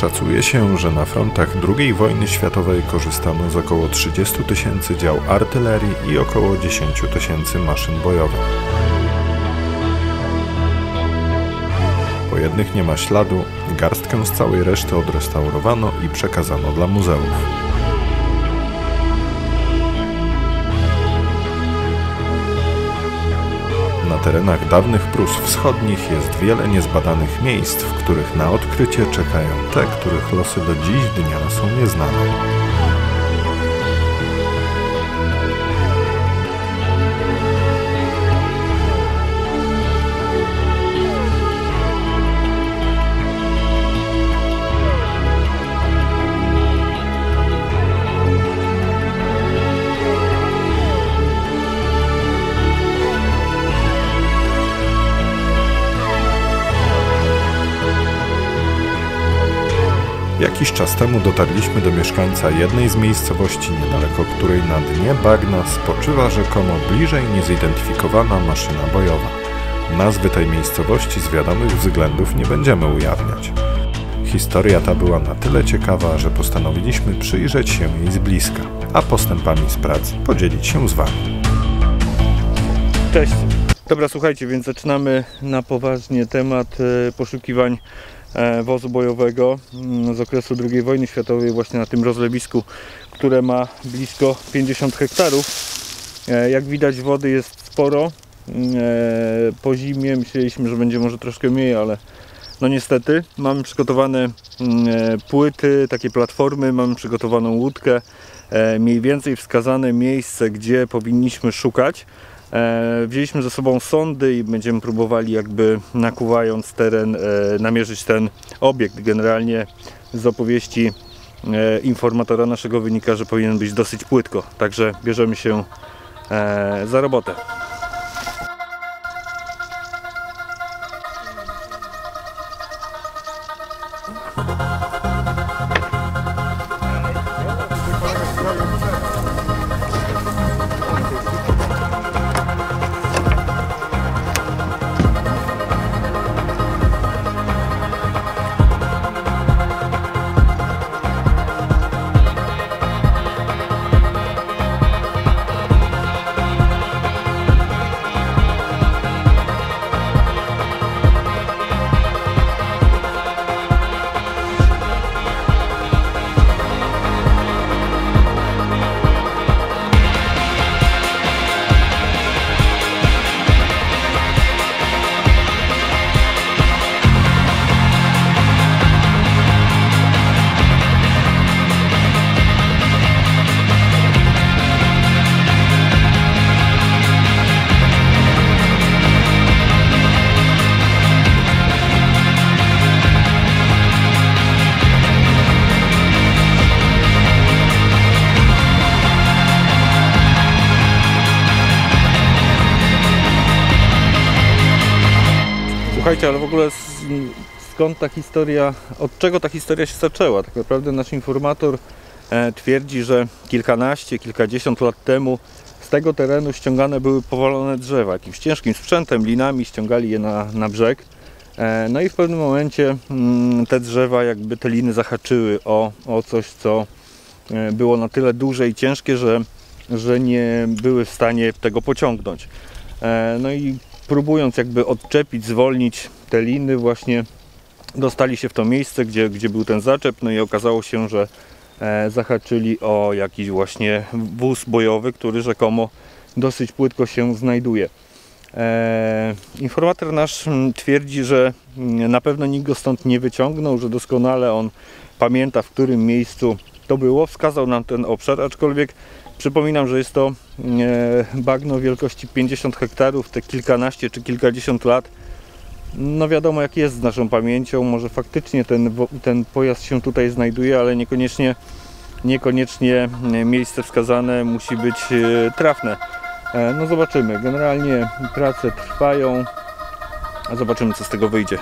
Szacuje się, że na frontach II wojny światowej korzystano z około 30 000 dział artylerii i około 10 000 maszyn bojowych. Po jednych nie ma śladu, garstkę z całej reszty odrestaurowano i przekazano dla muzeów. Na terenach dawnych Prus Wschodnich jest wiele niezbadanych miejsc, w których na odkrycie czekają te, których losy do dziś dnia są nieznane. Jakiś czas temu dotarliśmy do mieszkańca jednej z miejscowości, niedaleko której na dnie bagna spoczywa rzekomo bliżej niezidentyfikowana maszyna bojowa. Nazwy tej miejscowości z wiadomych względów nie będziemy ujawniać. Historia ta była na tyle ciekawa, że postanowiliśmy przyjrzeć się jej z bliska, a postępami z prac podzielić się z Wami. Cześć! Dobra, słuchajcie, więc zaczynamy na poważnie temat poszukiwań wozu bojowego z okresu II wojny światowej właśnie na tym rozlewisku, które ma blisko 50 hektarów. Jak widać, wody jest sporo. Po zimie myśleliśmy, że będzie może troszkę mniej, ale no niestety. Mamy przygotowane płyty, takie platformy, mamy przygotowaną łódkę. Mniej więcej wskazane miejsce, gdzie powinniśmy szukać. Wzięliśmy ze sobą sondy i będziemy próbowali jakby nakuwając teren namierzyć ten obiekt. Generalnie z opowieści informatora naszego wynika, że powinien być dosyć płytko, także bierzemy się za robotę. Słuchajcie, ale w ogóle skąd ta historia, od czego ta historia się zaczęła? Tak naprawdę nasz informator twierdzi, że kilkadziesiąt lat temu z tego terenu ściągane były powalone drzewa. Jakimś ciężkim sprzętem, linami ściągali je na brzeg. No i w pewnym momencie te drzewa, jakby te liny zahaczyły o coś, co było na tyle duże i ciężkie, że nie były w stanie tego pociągnąć. No i próbując jakby odczepić, zwolnić te liny, właśnie dostali się w to miejsce, gdzie był ten zaczep, no i okazało się, że zahaczyli o jakiś właśnie wóz bojowy, który rzekomo dosyć płytko się znajduje. Informator nasz twierdzi, że na pewno nikt go stąd nie wyciągnął, że doskonale on pamięta, w którym miejscu to było. Wskazał nam ten obszar, aczkolwiek przypominam, że jest to bagno wielkości 50 hektarów, te kilkanaście czy kilkadziesiąt lat. No wiadomo jak jest z naszą pamięcią, może faktycznie ten pojazd się tutaj znajduje, ale niekoniecznie miejsce wskazane musi być trafne. No zobaczymy, generalnie prace trwają, a zobaczymy co z tego wyjdzie.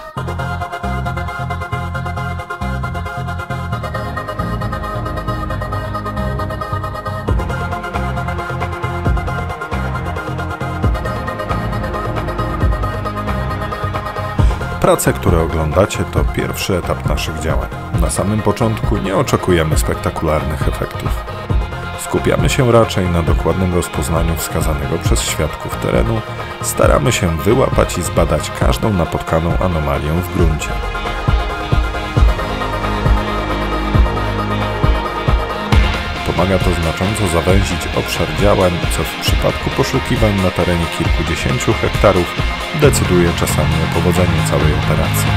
Prace, które oglądacie, to pierwszy etap naszych działań. Na samym początku nie oczekujemy spektakularnych efektów. Skupiamy się raczej na dokładnym rozpoznaniu wskazanego przez świadków terenu. Staramy się wyłapać i zbadać każdą napotkaną anomalię w gruncie. Pomaga to znacząco zawęzić obszar działań, co w przypadku poszukiwań na terenie kilkudziesięciu hektarów decyduje czasami o powodzeniu całej operacji.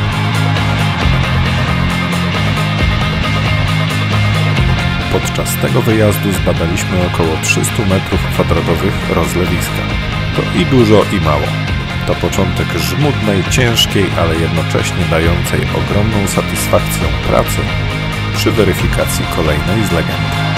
Podczas tego wyjazdu zbadaliśmy około 300 m2 rozlewiska. To i dużo, i mało. To początek żmudnej, ciężkiej, ale jednocześnie dającej ogromną satysfakcję pracy przy weryfikacji kolejnej z legend.